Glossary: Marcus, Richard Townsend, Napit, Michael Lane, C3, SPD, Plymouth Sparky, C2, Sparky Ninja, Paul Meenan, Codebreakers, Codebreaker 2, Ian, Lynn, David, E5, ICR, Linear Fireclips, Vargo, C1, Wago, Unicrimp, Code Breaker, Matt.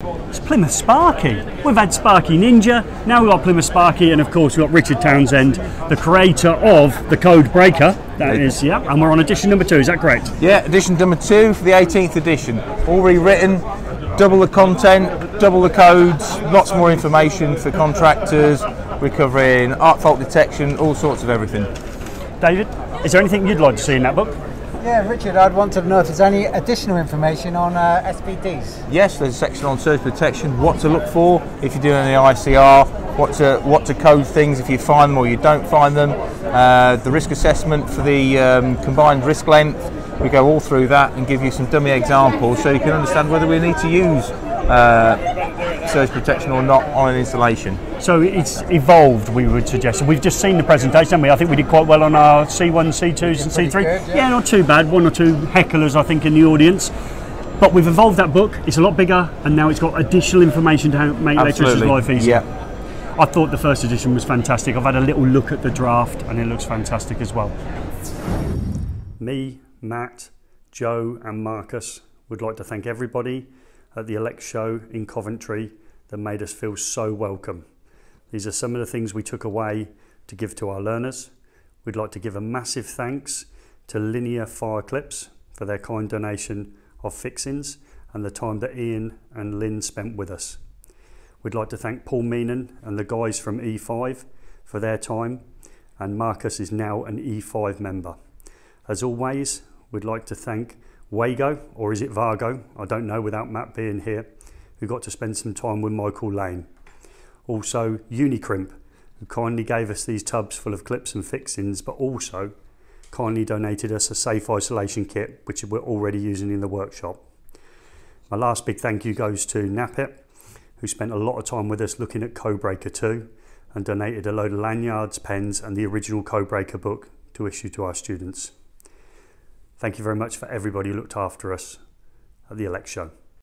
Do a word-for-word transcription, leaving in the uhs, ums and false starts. It's Plymouth Sparky. We've had Sparky Ninja, now we've got Plymouth Sparky, and of course we've got Richard Townsend, the creator of the Code Breaker. That is, yeah, and we're on edition number two, is that correct? Yeah, edition number two for the eighteenth edition. All rewritten, double the content, double the codes, lots more information for contractors, recovering, art fault detection, all sorts of everything. David, is there anything you'd like to see in that book? Yeah, Richard, I'd want to know if there's any additional information on uh, S P Ds. Yes, there's a section on surge protection, what to look for if you're doing the I C R, what to, what to code things if you find them or you don't find them, uh, the risk assessment for the um, combined risk length. We go all through that and give you some dummy examples so you can understand whether we need to use uh, surge protection or not on an installation. So it's evolved, we would suggest. We've just seen the presentation, haven't we? I think we did quite well on our C one, C twos and C three. Good, yeah. Yeah, not too bad. One or two hecklers, I think, in the audience. But we've evolved that book. It's a lot bigger, and now it's got additional information to make electricians' life easier. Yeah. I thought the first edition was fantastic. I've had a little look at the draft, and it looks fantastic as well. Me, Matt, Joe and Marcus would like to thank everybody at the Elect Show in Coventry that made us feel so welcome. These are some of the things we took away to give to our learners. We'd like to give a massive thanks to Linear Fireclips for their kind donation of fixings and the time that Ian and Lynn spent with us. We'd like to thank Paul Meenan and the guys from E five for their time, and Marcus is now an E five member. As always, we'd like to thank Wago, or is it Vargo? I don't know without Matt being here, who got to spend some time with Michael Lane. Also Unicrimp, who kindly gave us these tubs full of clips and fixings, but also kindly donated us a safe isolation kit, which we're already using in the workshop. My last big thank you goes to Napit, who spent a lot of time with us looking at Codebreaker two and donated a load of lanyards, pens and the original Codebreaker book to issue to our students. Thank you very much for everybody who looked after us at the Elect Show.